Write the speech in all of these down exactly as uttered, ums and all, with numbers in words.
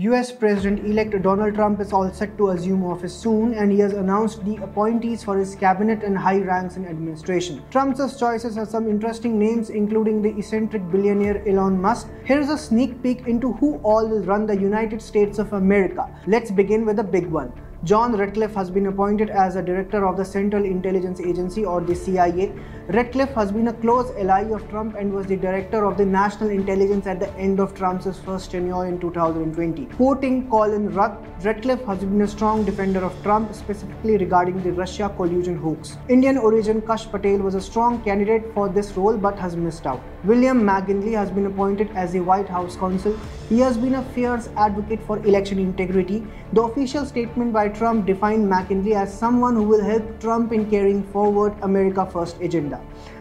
U S President-elect Donald Trump is all set to assume office soon, and he has announced the appointees for his cabinet and high ranks in administration. Trump's choices are some interesting names, including the eccentric billionaire Elon Musk. Here's a sneak peek into who all will run the United States of America. Let's begin with the big one. John Ratcliffe has been appointed as a director of the Central Intelligence Agency, or the C I A. Ratcliffe has been a close ally of Trump and was the director of the National Intelligence at the end of Trump's first tenure in two thousand twenty. Quoting Colin Rugg, Ratcliffe has been a strong defender of Trump, specifically regarding the Russia collusion hoax. Indian origin Kash Patel was a strong candidate for this role but has missed out. William McGinley has been appointed as the White House counsel. He has been a fierce advocate for election integrity. The official statement by Trump defined McGinley as someone who will help Trump in carrying forward America First agenda.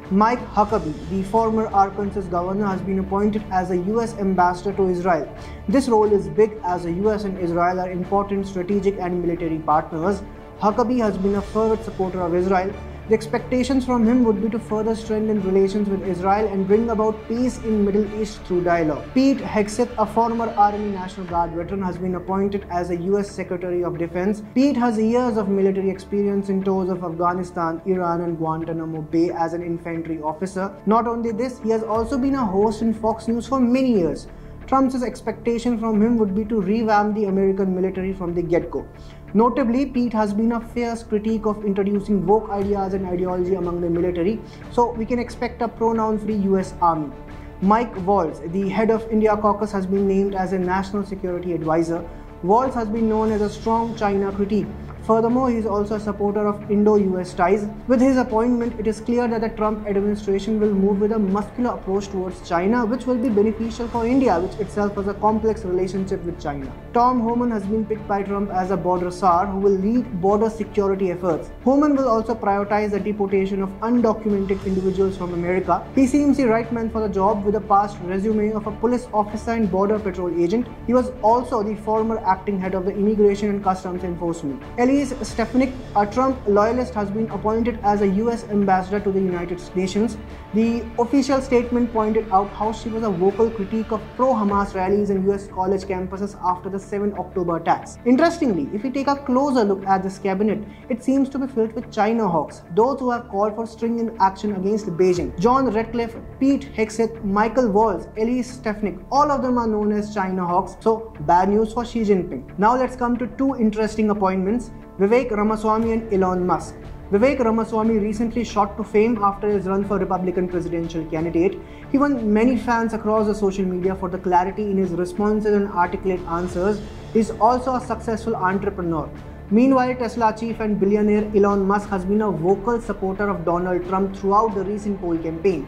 Mike Huckabee, the former Arkansas governor, has been appointed as a U S ambassador to Israel. This role is big as the U S and Israel are important strategic and military partners. Huckabee has been a fervent supporter of Israel. The expectations from him would be to further strengthen relations with Israel and bring about peace in the Middle East through dialogue. Pete Hegseth, a former Army National Guard veteran, has been appointed as a U S Secretary of Defense. Pete has years of military experience in tours of Afghanistan, Iran and Guantanamo Bay as an infantry officer. Not only this, he has also been a host in Fox News for many years. Trump's expectation from him would be to revamp the American military from the get-go. Notably, Pete has been a fierce critic of introducing woke ideas and ideology among the military, so we can expect a pronoun-free U S Army. Mike Waltz, the head of India Caucus, has been named as a national security advisor. Waltz has been known as a strong China critic. Furthermore, he is also a supporter of Indo-U S ties. With his appointment, it is clear that the Trump administration will move with a muscular approach towards China, which will be beneficial for India, which itself has a complex relationship with China. Tom Homan has been picked by Trump as a border czar who will lead border security efforts. Homan will also prioritize the deportation of undocumented individuals from America. He seems the right man for the job with a past resume of a police officer and border patrol agent. He was also the former acting head of the Immigration and Customs Enforcement. Elise Stefanik, a Trump loyalist, has been appointed as a U S ambassador to the United Nations. The official statement pointed out how she was a vocal critique of pro-Hamas rallies in U S college campuses after the seven October attacks. Interestingly, if we take a closer look at this cabinet, it seems to be filled with China hawks, those who have called for stringent action against Beijing. John Ratcliffe, Pete Hegseth, Michael Waltz, Elise Stefanik, all of them are known as China hawks, so bad news for Xi Jinping. Now let's come to two interesting appointments: Vivek Ramaswamy and Elon Musk. Vivek Ramaswamy recently shot to fame after his run for Republican presidential candidate. He won many fans across the social media for the clarity in his responses and articulate answers. He is also a successful entrepreneur. Meanwhile, Tesla chief and billionaire Elon Musk has been a vocal supporter of Donald Trump throughout the recent poll campaign.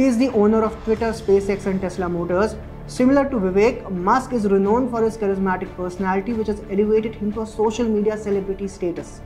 He is the owner of Twitter, SpaceX and Tesla Motors. Similar to Vivek, Musk is renowned for his charismatic personality, which has elevated him to a social media celebrity status.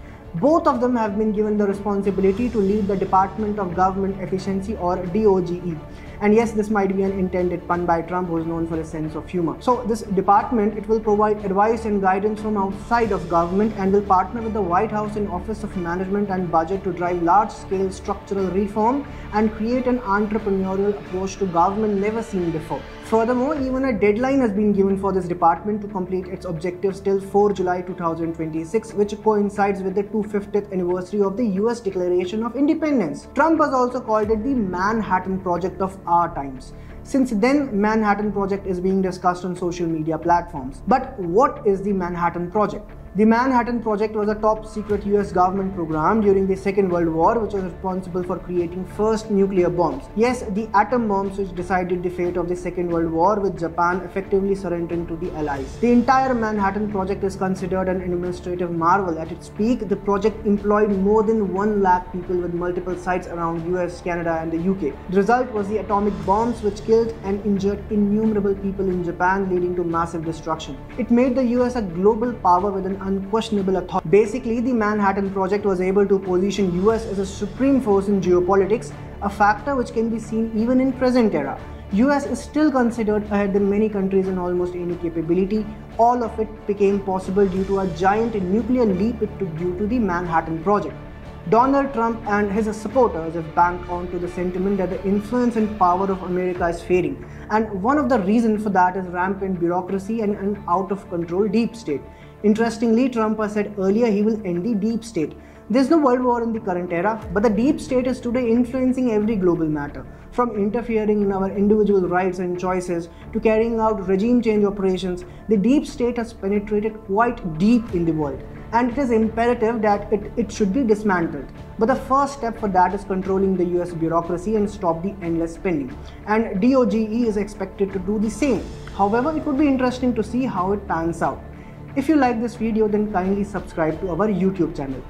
Both of them have been given the responsibility to lead the Department of Government Efficiency, or D O G E. And yes, this might be an intended pun by Trump, who is known for his sense of humor. So this department, it will provide advice and guidance from outside of government and will partner with the White House and Office of Management and Budget to drive large-scale structural reform and create an entrepreneurial approach to government never seen before. Furthermore, even a deadline has been given for this department to complete its objectives till the fourth of July two thousand twenty-six, which coincides with the two hundred fiftieth anniversary of the U S Declaration of Independence. Trump has also called it the Manhattan Project of our times. Since then, Manhattan Project is being discussed on social media platforms. But what is the Manhattan Project? The Manhattan Project was a top-secret U S government program during the Second World War, which was responsible for creating first nuclear bombs. Yes, the atom bombs which decided the fate of the Second World War, with Japan effectively surrendering to the Allies. The entire Manhattan Project is considered an administrative marvel. At its peak, the project employed more than one lakh people with multiple sites around U S, Canada and the U K. The result was the atomic bombs, which killed and injured innumerable people in Japan, leading to massive destruction. It made the U S a global power with an unquestionable authority. Basically, the Manhattan Project was able to position U S as a supreme force in geopolitics, a factor which can be seen even in present era. U S is still considered ahead than many countries in almost any capability. All of it became possible due to a giant nuclear leap it took due to the Manhattan Project. Donald Trump and his supporters have banked onto the sentiment that the influence and power of America is fading, and one of the reasons for that is rampant bureaucracy and an out-of-control deep state. Interestingly, Trump has said earlier he will end the deep state. There's no world war in the current era, but the deep state is today influencing every global matter, from interfering in our individual rights and choices to carrying out regime change operations. The deep state has penetrated quite deep in the world, and it is imperative that it, it should be dismantled. But the first step for that is controlling the U S bureaucracy and stop the endless spending. And DOGE is expected to do the same. However, it would be interesting to see how it pans out. If you like this video, then kindly subscribe to our YouTube channel.